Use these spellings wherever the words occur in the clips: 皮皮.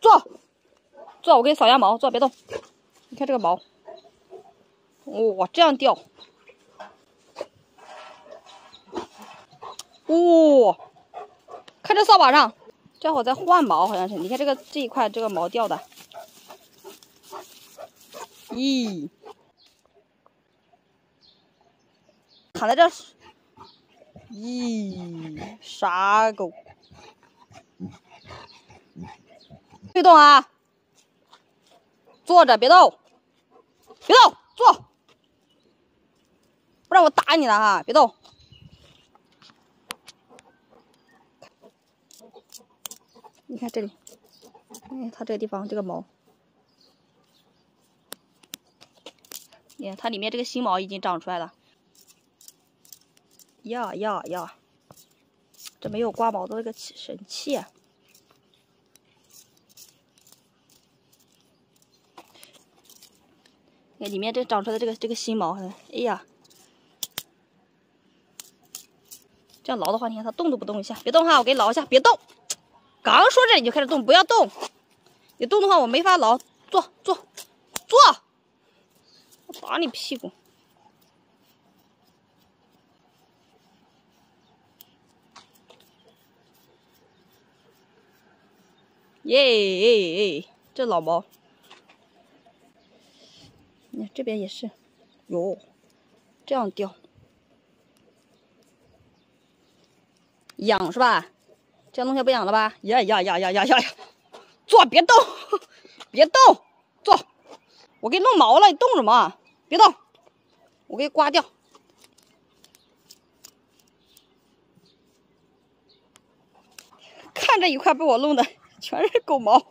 坐，坐，我给你扫一下毛，坐，别动。你看这个毛，哇，这样掉，哇，看这扫把上，这会在换毛，好像是。你看这一块这个毛掉的，咦，躺在这，咦，傻狗。 别动啊！坐着别动，别动，坐！不然我打你了哈！别动。你看这里，哎，它这个地方这个毛，你看它里面这个新毛已经长出来了。呀！这没有刮毛的那个神器啊。 里面这长出来的这个新毛，哎呀，这样挠的话，你看它动都不动一下，别动哈，我给你挠一下，别动。刚说这你就开始动，不要动，你动的话我没法挠。坐，我打你屁股。耶，这老毛。 你看这边也是，哟，这样掉，痒是吧？这样弄下不痒了吧？呀！坐，别动，别动，坐。我给你弄毛了，你动什么？别动，我给你刮掉。看这一块被我弄的全是狗毛。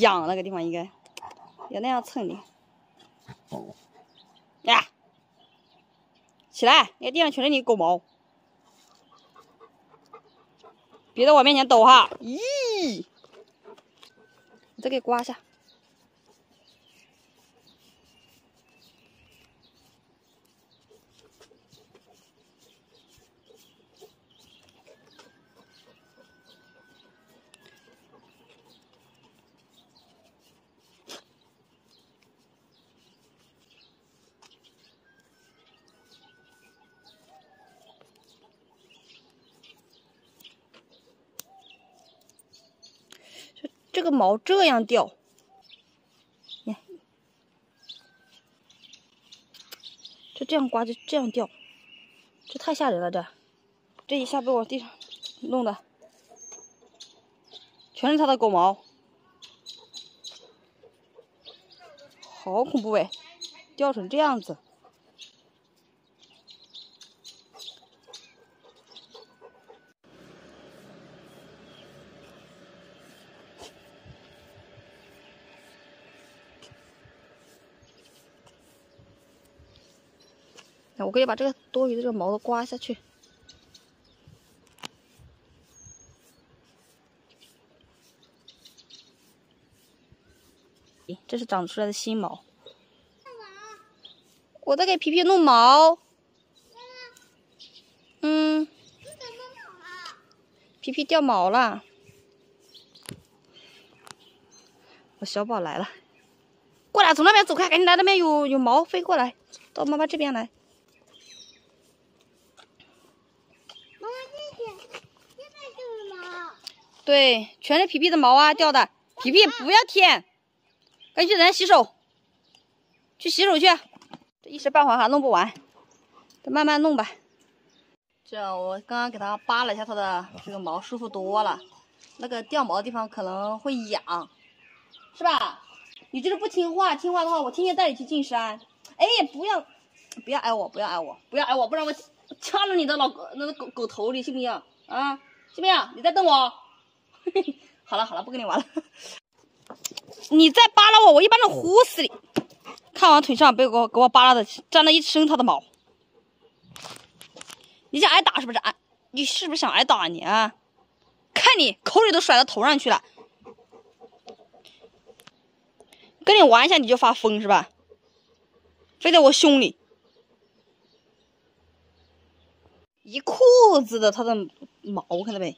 痒那个地方应该也那样蹭你，哎，起来！你看地上全是你狗毛，别在我面前抖哈！咦，我再给刮一下，这个毛这样掉，你看，这样刮就这样掉，这太吓人了！这一下被我地上弄的，全是它的狗毛，好恐怖哎！掉成这样子，我可以把这个多余的这个毛都刮下去。这是长出来的新毛。我在给皮皮弄毛。嗯。皮皮掉毛了。我小宝来了，过来，从那边走开，赶紧来，那边有毛飞过来，到妈妈这边来。 对，全是皮皮的毛啊掉的，皮皮不要舔，赶紧去咱洗手，去洗手去，这一时半会儿还弄不完，得慢慢弄吧。这我刚刚给它扒了一下它的这个毛，舒服多了。那个掉毛的地方可能会痒，是吧？你就是不听话，听话的话我天天带你去进山。哎，不要挨我，不然我掐着你的狗头里，信不信啊？信不信？你再瞪我。 好了，不跟你玩了。你再扒拉我，我一般都呼死你。看完腿上被给我扒拉的，沾了一身它的毛。你想挨打是不是？你是不是想挨打你啊？看你口水都甩到头上去了。跟你玩一下你就发疯是吧？非得我凶你。一裤子的它的毛，看到没？